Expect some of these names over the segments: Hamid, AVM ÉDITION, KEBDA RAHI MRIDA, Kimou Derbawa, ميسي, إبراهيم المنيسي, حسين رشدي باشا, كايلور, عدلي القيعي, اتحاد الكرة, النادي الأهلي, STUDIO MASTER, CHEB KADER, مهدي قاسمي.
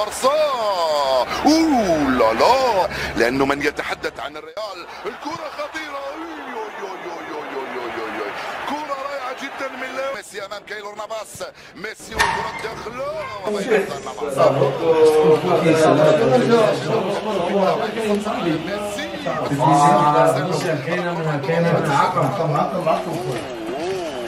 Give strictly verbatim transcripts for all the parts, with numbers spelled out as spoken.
مرساه. اوه لا لا، لانه من يتحدث عن الريال. الكره خطيره، كره رائعه جدا من لا. ميسي امام كايلور نافاس، ميسي والكره الداخل.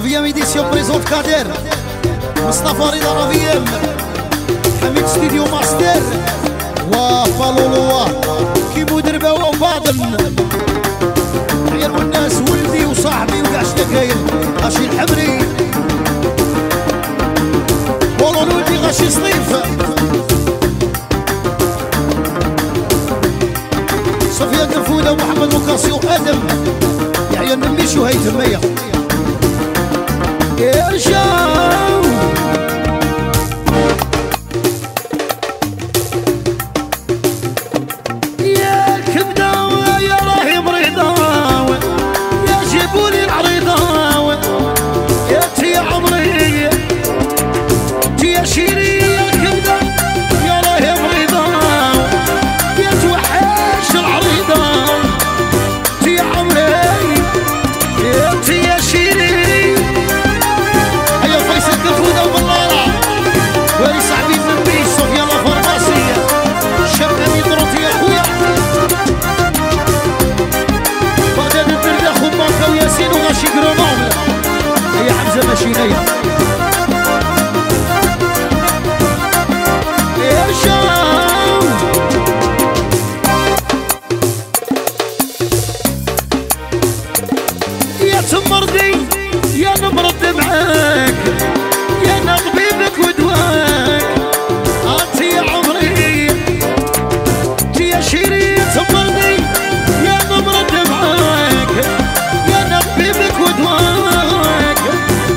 Avia Medisio présente Kader, Mustafa Rida Raviem, Hamid Studio Master, Wa Faloloa, Kibou Derba Wa Baden, Riyal Wannas, Weldi Wa Sahbi Wa Ashta Kail, Ashi Alhamri, Waloloudi Ghashi Slif, Sofia Dafouda, Mohamed Mukassi Wa Adam, Yahya Nami Shuhay Thamaya. يا رجال يا كبدة يا راهي مريضة يا جيبولي العريضة يا تي عمري تي شيري. يا كبدة يا راهي مريضة يا توحش العريضة تي عمري يا تي شيري. يا تمرضي يا نمرض معاك يا نطبيبك ودواك انت يا عمري يا شيري. يا تمرضي يا نمرض معاك يا نطبيبك ودواك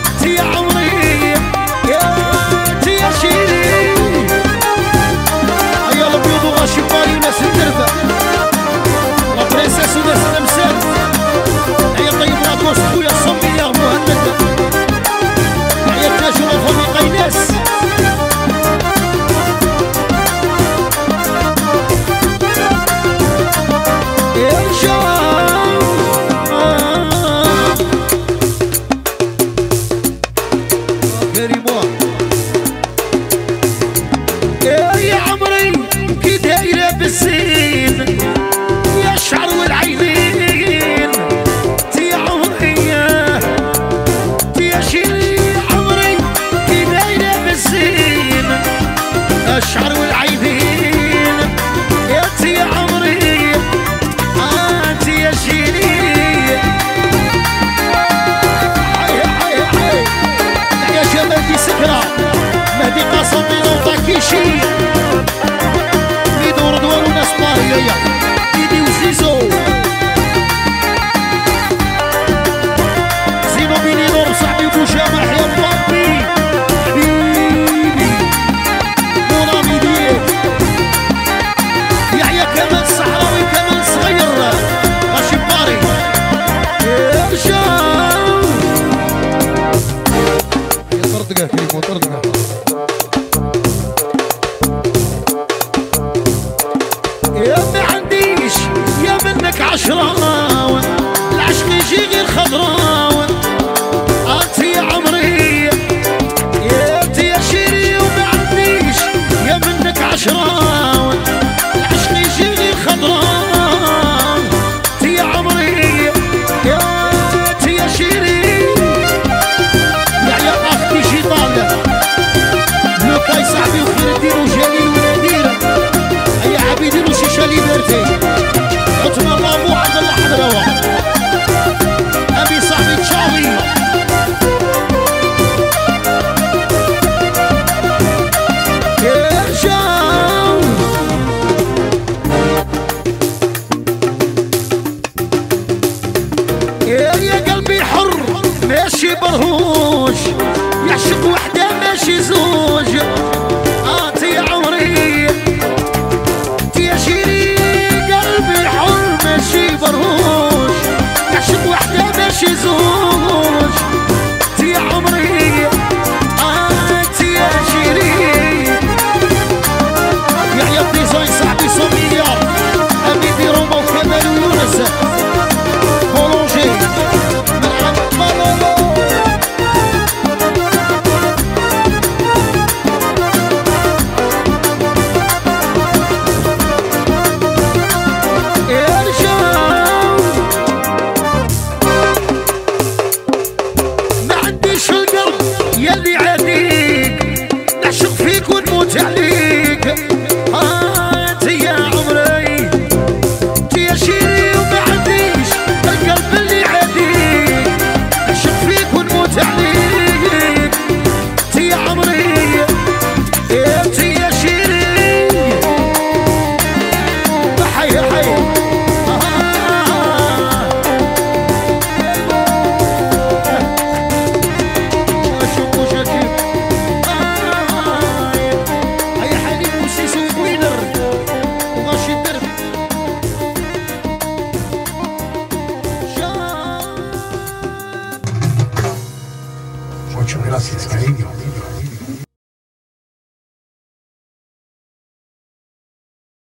انت يا عمري يا شيري. يا الابيض وغاشي بالي وناس الدربه لا برنسيس وناس الامثال. يا طيب راكوس خويا صمي يا مهند يا تاج وفمي قيناس. يا رجال كريموان يا عمري كي دايره بالزين يا الشعر والعينين. الشعر والعينين يا تي عمري انت يا شيري. حي حي حي يا شباب سكره مهدي قاسمي وطاكيشي يدور دوار وناس طاهيه ايدي وزيزو زينو بيني دور صاحبي وجماح يا بابي. يا ما عنديش يا منك عشرة العشق يجي غير خضراوي انت يا عمري يا انت يا شيري. وما عنديش يا منك عشرة العشق يجي غير خضراوي انت يا عمري يا انت يا شيري. يا يا اختي شيطان بره